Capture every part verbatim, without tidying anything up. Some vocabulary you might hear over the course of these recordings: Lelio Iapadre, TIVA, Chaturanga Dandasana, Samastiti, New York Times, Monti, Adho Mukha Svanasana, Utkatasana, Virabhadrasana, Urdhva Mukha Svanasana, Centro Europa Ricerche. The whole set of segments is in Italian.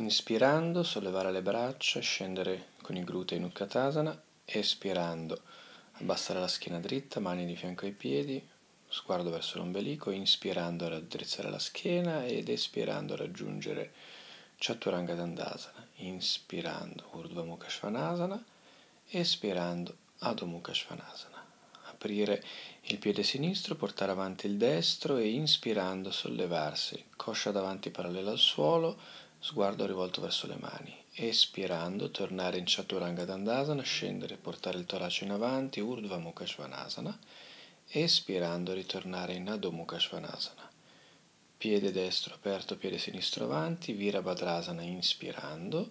Inspirando, sollevare le braccia, scendere con i glutei in Utkatasana. Espirando, abbassare la schiena dritta, mani di fianco ai piedi, sguardo verso l'ombelico. Inspirando, raddrizzare la schiena ed espirando, raggiungere Chaturanga Dandasana. Inspirando, Urdhva Mukha Svanasana. Espirando, Adho Mukha Svanasana. Aprire il piede sinistro, portare avanti il destro e inspirando, sollevarsi. Coscia davanti parallela al suolo. Sguardo rivolto verso le mani, espirando, tornare in Chaturanga Dandasana, scendere, portare il torace in avanti, Urdhva Mukha Svanasana, espirando, ritornare in Adho Mukha Svanasana, piede destro aperto, piede sinistro avanti, Virabhadrasana, inspirando,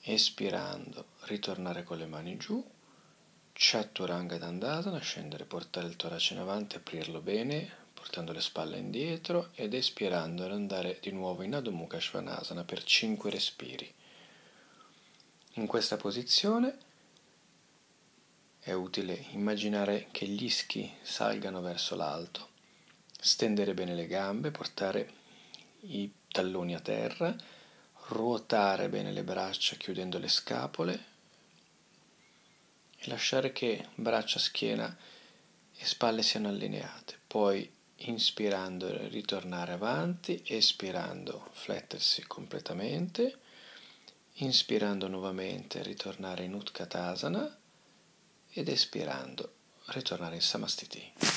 espirando, ritornare con le mani giù, Chaturanga Dandasana, scendere, portare il torace in avanti, aprirlo bene, portando le spalle indietro ed espirando ad andare di nuovo in Adho Mukha Svanasana per cinque respiri. In questa posizione è utile immaginare che gli ischi salgano verso l'alto, stendere bene le gambe, portare i talloni a terra, ruotare bene le braccia chiudendo le scapole e lasciare che braccia, schiena e spalle siano allineate. Poi inspirando, ritornare avanti, espirando, flettersi completamente, inspirando nuovamente, ritornare in Utkatasana ed espirando, ritornare in Samastiti.